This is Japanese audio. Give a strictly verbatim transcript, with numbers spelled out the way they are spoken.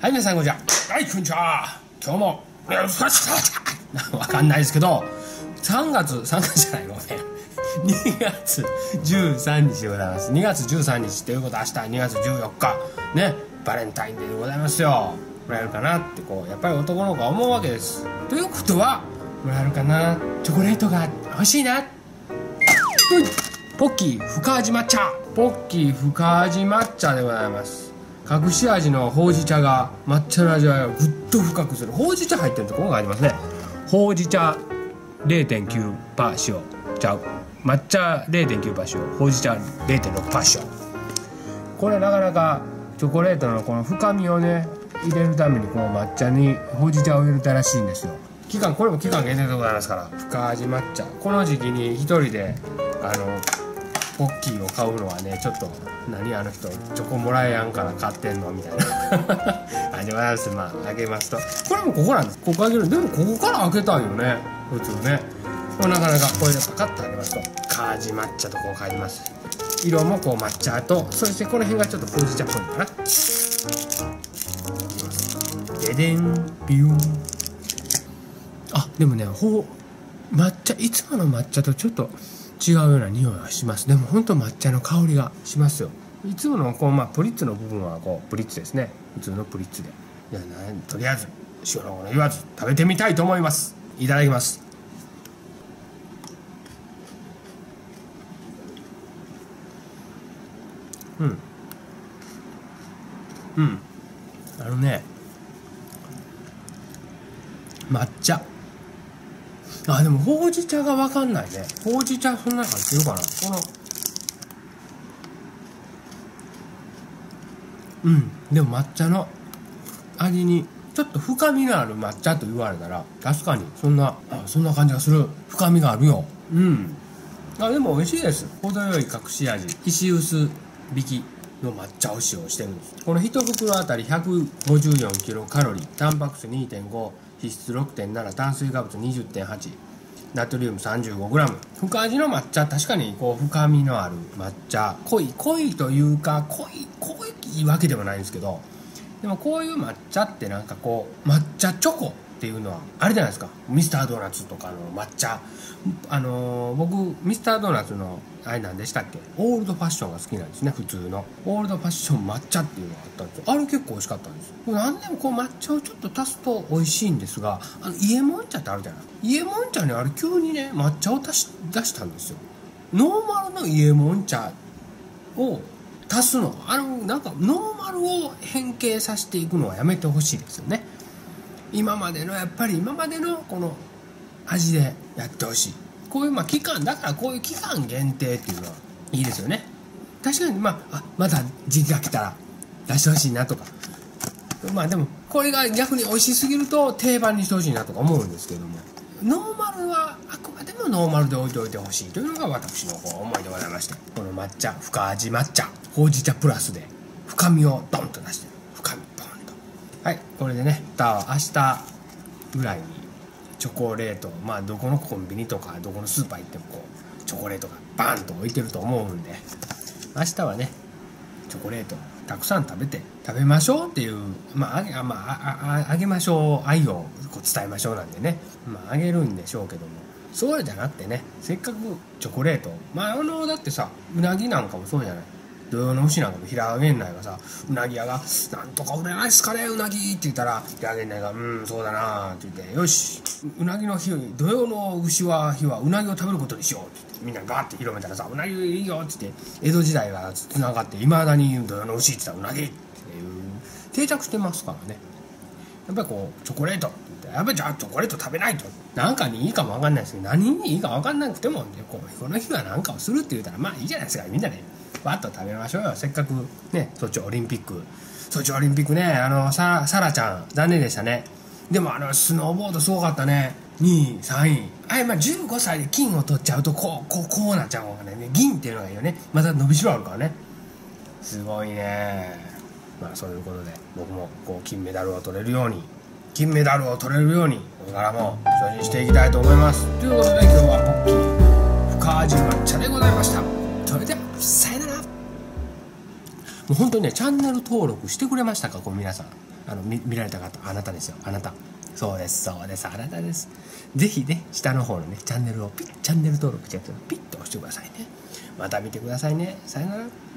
はい、皆さんこんにちは。はい、こんにちは。今日も、よろしくお願いします。わかんないですけど、さんがつ、さんがつじゃない、ごめん。にがつじゅうさんにちでございます。にがつじゅうさんにちということは、明日にがつじゅうよっか、ね、バレンタインデーでございますよ。もらえるかなって、こう、やっぱり男の子は思うわけです。ということは、もらえるかな、チョコレートが欲しいな。ポッキー深味抹茶。ポッキー深味抹茶でございます。隠し味のほうじ茶が抹茶の味わいをぐっと深くする。ほうじ茶入ってるところがありますね。ほうじ茶 れいてんきゅうパーセント 使用、じゃ抹茶 れいてんきゅうパーセント 使用、ほうじ茶 れいてんろくパーセント 使用。これなかなかチョコレートのこの深みをね入れるためにこの抹茶にほうじ茶を入れたらしいんですよ。期間、これも期間限定でございますから、深味抹茶、この時期に一人であのポッキーを買うのはね、ちょっと何あの人チョコもらえやんから買ってんのみたいな感じでございます。まあ開けますと、これもここなんです。ここ開ける、でもここから開けたいよね普通ね。なかなかこれでパカッと開けますと、カージ抹茶とこう書いてます。色もこう抹茶と、そしてこの辺がちょっとほうじ茶っぽいかな。ででんビュー。あ、でもね、ほう抹茶、いつもの抹茶とちょっと違うような匂いはします。でも本当抹茶の香りがしますよ。いつものこう、まあ、プリッツの部分はこうプリッツですね、普通のプリッツで。いや、とりあえず塩のもの言わず食べてみたいと思います。いただきます。うんうん、あのね、抹茶、あ、でもほうじ茶が分かんないね。ほうじ茶そんな入ってるかな、この。うん、でも抹茶の味にちょっと深みのある抹茶と言われたら、確かにそんな、あ、そんな感じがする。深みがあるよ。うん、あ、でも美味しいです。程よい隠し味、石臼挽きの抹茶を使用してるんです。このいち袋あたりひゃくごじゅうよんキロカロリー、タンパク質 にてんご、脂質 ろくてんなな、炭水化物 にじゅってんはち、ナトリウム さんじゅうごグラム。深味の抹茶、確かにこう深みのある抹茶、濃い濃いというか、濃い濃いわけではないんですけど、でもこういう抹茶ってなんかこう抹茶チョコっていうのはあれじゃないですか、ミスタードーナツとかの抹茶。あのー、僕ミスタードーナツのあれなんでしたっけ、オールドファッションが好きなんですね。普通のオールドファッション抹茶っていうのがあったんですよ。あれ結構美味しかったんです。何でもこう抹茶をちょっと足すと美味しいんですが、あの伊右衛門茶ってあるじゃない、伊右衛門茶にあれ急にね抹茶を出し、出したんですよ。ノーマルの伊右衛門茶を足すの、あのなんかノーマルを変形させていくのはやめてほしいですよね。今までのやっぱり今までのこの味でやってほしい。こういうまあ期間だから、こういう期間限定っていうのはいいですよね。確かに、まあ、あ、また時期が来たら出してほしいなとか、まあでもこれが逆に美味しすぎると定番にしてほしいなとか思うんですけども、ノーマルはあくまでもノーマルで置いておいてほしいというのが私のこう思いでございまして、この抹茶深味抹茶、ほうじ茶プラスで深みをドンと出してる。深みドンと、はい、これでね、蓋は明日ぐらいにチョコレート、まあどこのコンビニとかどこのスーパー行ってもこうチョコレートがバーンと置いてると思うんで、明日はねチョコレートたくさん食べて食べましょうっていう、まああげ、まあ、あ, あげましょう、愛をこう伝えましょうなんでね、まああげるんでしょうけども、そうじゃなくてね、せっかくチョコレート、まああのだってさ、うなぎなんかもそうじゃない、土用の牛なんかも平揚げんないがさ、うなぎ屋が「なんとか売れないっすかねうなぎ」って言ったら、平揚げんないが「うんそうだな」って言って「よしうなぎの日、土用の牛は日はうなぎを食べることにしよう」って言ってみんなガーって広めたらさ、「うなぎいいよ」って言って江戸時代がつながっていまだに土用の牛って言ったらうなぎっていう定着してますからね。やっぱりこうチョコレートって言って、やっぱりじゃあチョコレート食べないと何かにいいかも分かんないですけど、何にいいか分かんなくてもこの日は何かをするって言ったらまあいいじゃないですか、みんなね。わっと食べましょうよ。せっかくね、ソチオリンピック、ソチオリンピックね、あのさ、サラちゃん残念でしたね。でもあのスノーボードすごかったね。にい、さんい。あれ、まあじゅうごさいで金を取っちゃうとこうこうこうなっちゃうもんね。銀っていうのがいいよね。また伸びしろあるからね。すごいね。まあそういうことで僕もこう金メダルを取れるように、金メダルを取れるようにこれからも精進していきたいと思います。ということで今日はポッキー深味抹茶でございました。それではさよなら。もう本当にね、チャンネル登録してくれましたか、これ皆さん。あの 見, 見られた方、あなたですよ、あなた。そうです、そうです、あなたです。ぜひね、下の方のね、チャンネルをピッ、チャンネル登録して、ピッと押してくださいね。また見てくださいね。さよなら。